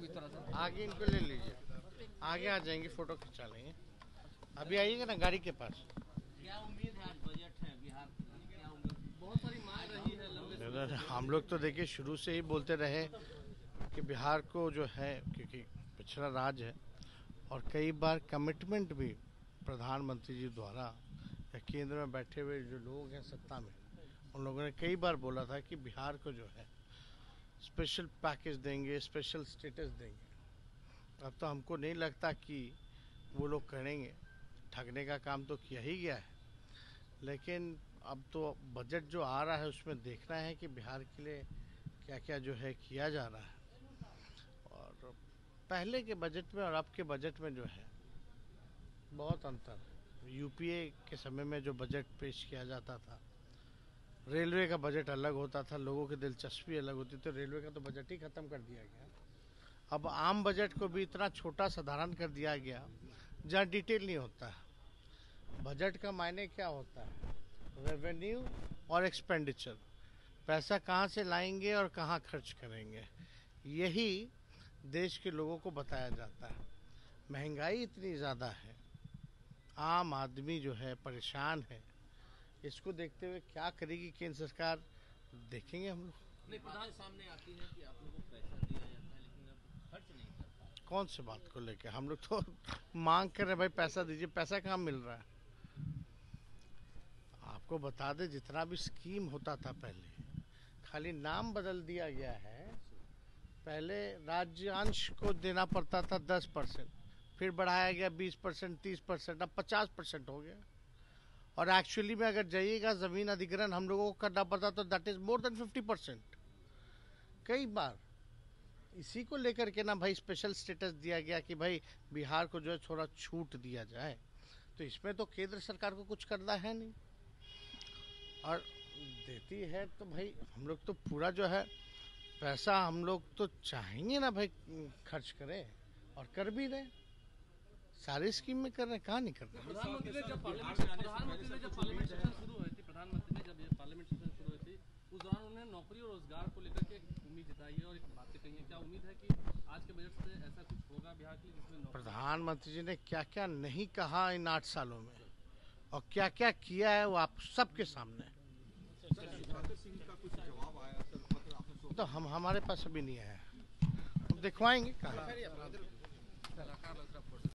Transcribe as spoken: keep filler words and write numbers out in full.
आगे इनको ले लीजिए, आगे आ जाएंगे, फोटो खिंचा लेंगे। अभी आइएगा ना गाड़ी के पास। क्या उम्मीद है बजट है बिहार की? बहुत सारी मांग रही है लंबे। हम लोग तो देखिए शुरू से ही बोलते रहे कि बिहार को जो है, क्योंकि पिछड़ा राज्य है और कई बार कमिटमेंट भी प्रधानमंत्री जी द्वारा या केंद्र में बैठे हुए जो लोग हैं सत्ता में, उन लोगों ने कई बार बोला था कि बिहार को जो है स्पेशल पैकेज देंगे, स्पेशल स्टेटस देंगे। अब तो हमको नहीं लगता कि वो लोग करेंगे। ठगने का काम तो किया ही गया है, लेकिन अब तो बजट जो आ रहा है उसमें देखना है कि बिहार के लिए क्या क्या जो है किया जा रहा है। और पहले के बजट में और अब के बजट में जो है बहुत अंतर है। यूपीए के समय में जो बजट पेश किया जाता था, रेलवे का बजट अलग होता था, लोगों की दिलचस्पी अलग होती थी। तो रेलवे का तो बजट ही ख़त्म कर दिया गया। अब आम बजट को भी इतना छोटा साधारण कर दिया गया जहाँ डिटेल नहीं होता है। बजट का मायने क्या होता है? रेवेन्यू और एक्सपेंडिचर, पैसा कहाँ से लाएंगे और कहाँ खर्च करेंगे, यही देश के लोगों को बताया जाता है। महंगाई इतनी ज़्यादा है, आम आदमी जो है परेशान है, इसको देखते हुए क्या करेगी केंद्र सरकार, देखेंगे हम लोग। नहीं, बात सामने आती है कि आप लोगों को पैसा दिया जाता है लेकिन अब खर्च नहीं करता। कौन से बात को लेकर हम लोग तो मांग कर रहे हैं, भाई पैसा दीजिए, पैसा कहाँ मिल रहा है? आपको बता दें जितना भी स्कीम होता था पहले, खाली नाम बदल दिया गया है। पहले राज्यांश को देना पड़ता था दस परसेंट, फिर बढ़ाया गया बीस परसेंट, तीस परसेंट, अब पचास परसेंट हो गया। और एक्चुअली में अगर जाइएगा, ज़मीन अधिग्रहण हम लोगों को करना पड़ता तो that is more than fifty percent. कई बार इसी को लेकर के ना भाई स्पेशल स्टेटस दिया गया कि भाई बिहार को जो है थोड़ा छूट दिया जाए, तो इसमें तो केंद्र सरकार को कुछ करना है नहीं, और देती है तो भाई हम लोग तो पूरा जो है पैसा हम लोग तो चाहेंगे ना भाई खर्च करें, और कर भी रहे, सारी स्कीम में कर रहे, कहाँ नहीं कर रहे। प्रधानमंत्री ने जब पार्लियामेंट सेशन शुरू हुई थी, प्रधानमंत्री ने जब पार्लियामेंट सेशन शुरू हुई थी उस दौरान उन्होंने नौकरी और रोजगार को लेकर के उम्मीद जताई है और एक बातें कही है। क्या उम्मीद है कि आज के बजट से ऐसा कुछ होगा बिहार के लिए? प्रधानमंत्री जी ने क्या क्या नहीं कहा इन आठ सालों में और क्या क्या किया है वो आप सबके सामने। तो हम हमारे पास अभी नहीं आया, दिखवाएंगे कहाँ।